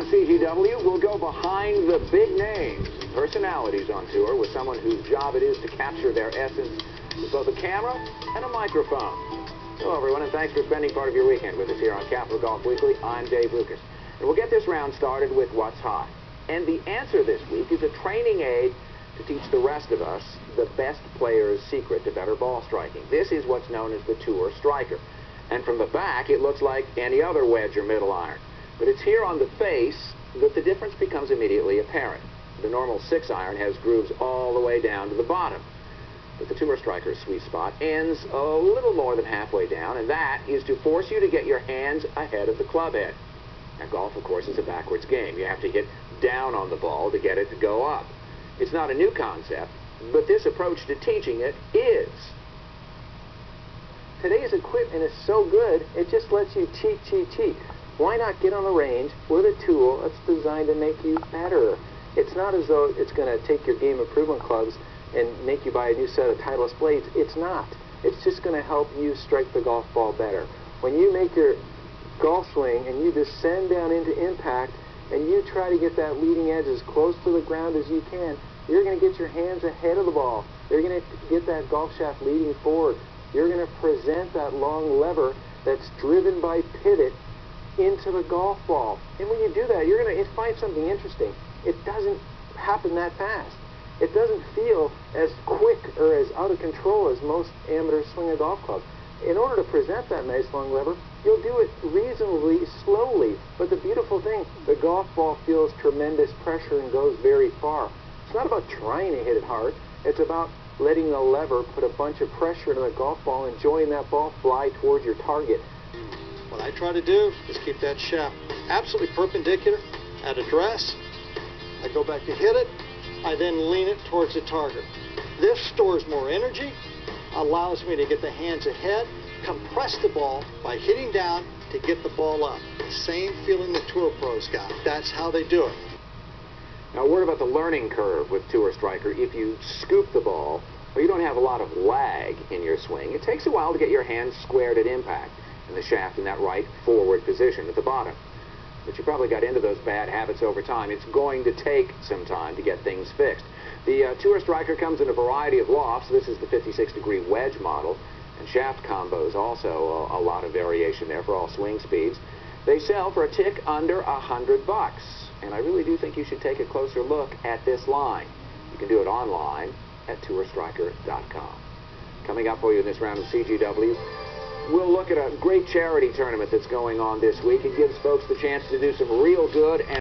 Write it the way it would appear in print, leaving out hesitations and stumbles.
on CGW, we'll go behind the big names and personalities on tour with someone whose job it is to capture their essence with both a camera and a microphone. Hello, everyone, and thanks for spending part of your weekend with us here on Capital Golf Weekly. I'm Dave Lucas, and we'll get this round started with What's Hot. And the answer this week is a training aid to teach the rest of us the best player's secret to better ball striking. This is what's known as the Tour Striker. And from the back, it looks like any other wedge or middle iron. But it's here on the face that the difference becomes immediately apparent. The normal 6-iron has grooves all the way down to the bottom. But the Tour Striker's sweet spot ends a little more than halfway down, and that is to force you to get your hands ahead of the club head. Now, golf, of course, is a backwards game. You have to hit down on the ball to get it to go up. It's not a new concept, but this approach to teaching it is. Today's equipment is so good, it just lets you cheat. Why not get on a range with a tool that's designed to make you better? It's not as though it's going to take your game improvement clubs and make you buy a new set of Titleist blades. It's not. It's just going to help you strike the golf ball better. When you make your golf swing and you descend down into impact and you try to get that leading edge as close to the ground as you can, you're going to get your hands ahead of the ball. You're going to get that golf shaft leading forward. You're going to present that long lever that's driven by pivot into the golf ball. And when you do that, you're going to find something interesting. It doesn't happen that fast. It doesn't feel as quick or as out of control as most amateurs swing a golf club. In order to present that nice long lever, you'll do it reasonably slowly. But the beautiful thing, the golf ball feels tremendous pressure and goes very far. It's not about trying to hit it hard. It's about letting the lever put a bunch of pressure into the golf ball, enjoying that ball fly towards your target. What I try to do is keep that shaft absolutely perpendicular at address. I go back to hit it. I then lean it towards the target. This stores more energy, allows me to get the hands ahead, compress the ball by hitting down to get the ball up. Same feeling the tour pros got. That's how they do it. Now, a word about the learning curve with Tour Striker. If you scoop the ball, or you don't have a lot of lag in your swing, it takes a while to get your hands squared at impact and the shaft in that right forward position at the bottom. But you probably got into those bad habits over time. It's going to take some time to get things fixed. The Tour Striker comes in a variety of lofts. This is the 56-degree wedge model, and shaft combos also a lot of variation there for all swing speeds. They sell for a tick under $100. And I really do think you should take a closer look at this line. You can do it online at tourstriker.com. Coming up for you in this round of CGW, we'll look at a great charity tournament that's going on this week. It gives folks the chance to do some real good. And